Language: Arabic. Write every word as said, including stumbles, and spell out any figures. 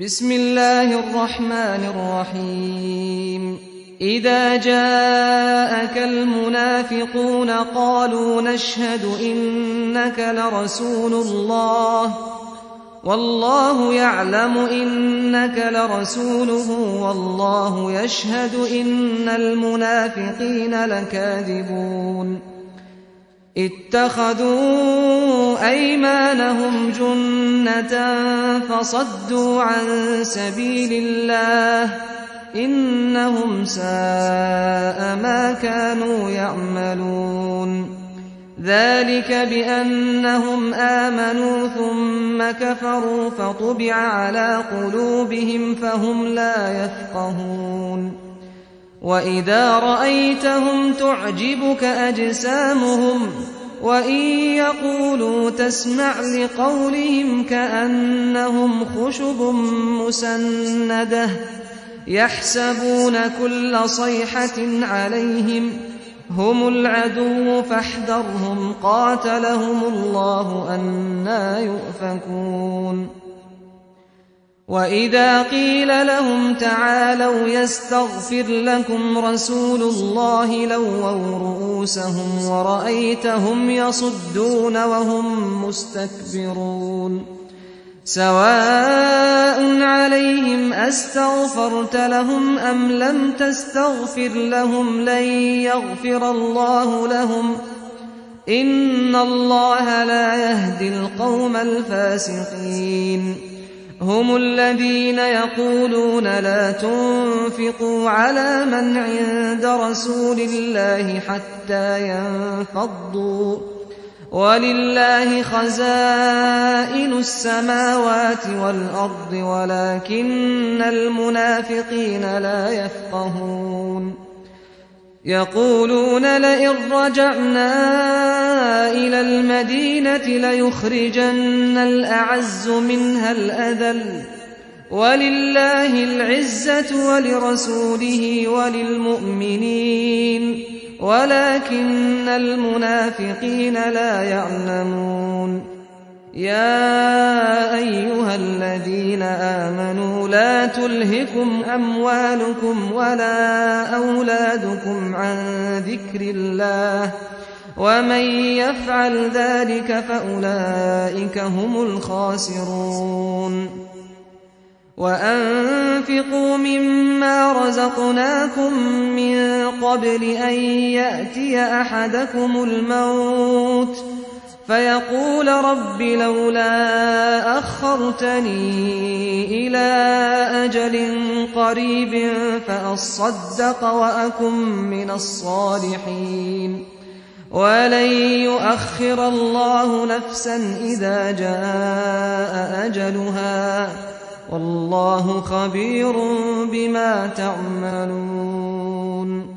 بسم الله الرحمن الرحيم إذا جاءك المنافقون قالوا نشهد إنك لرسول الله والله يعلم إنك لرسوله والله يشهد إن المنافقين لكاذبون اتخذوا أيمانهم جنة فصدوا عن سبيل الله إنهم ساء ما كانوا يعملون ذلك بأنهم آمنوا ثم كفروا فطبع على قلوبهم فهم لا يفقهون وإذا رأيتهم تعجبك أجسامهم وإن يقولوا تسمع لقولهم كأنهم خشب مسندة يحسبون كل صيحة عليهم هم العدو فاحذرهم قاتلهم الله أنى يؤفكون وإذا قيل لهم تعالوا يستغفر لكم رسول الله لووا رؤوسهم ورأيتهم يصدون وهم مستكبرون سواء عليهم أستغفرت لهم أم لم تستغفر لهم لن يغفر الله لهم إن الله لا يهدي القوم الفاسقين هم الذين يقولون لا تنفقوا على من عند رسول الله حتى ينفضوا ولله خزائن السماوات والأرض ولكن المنافقين لا يفقهون يقولون لئن رجعنا إلى المدينة ليخرجن الأعز منها الأذل ولله العزة ولرسوله وللمؤمنين ولكن المنافقين لا يعلمون يا أيها الذين آمنوا لا تلهكم أموالكم ولا أولادكم عن ذكر الله ومن يفعل ذلك فأولئك هم الخاسرون وأنفقوا مما رزقناكم من قبل أن يأتي أحدكم الموت فيقول رب لولا أخرتني إلى أجل قريب فأصدق وأكن من الصالحين ولن يؤخر الله نفسا إذا جاء أجلها والله خبير بما تعملون.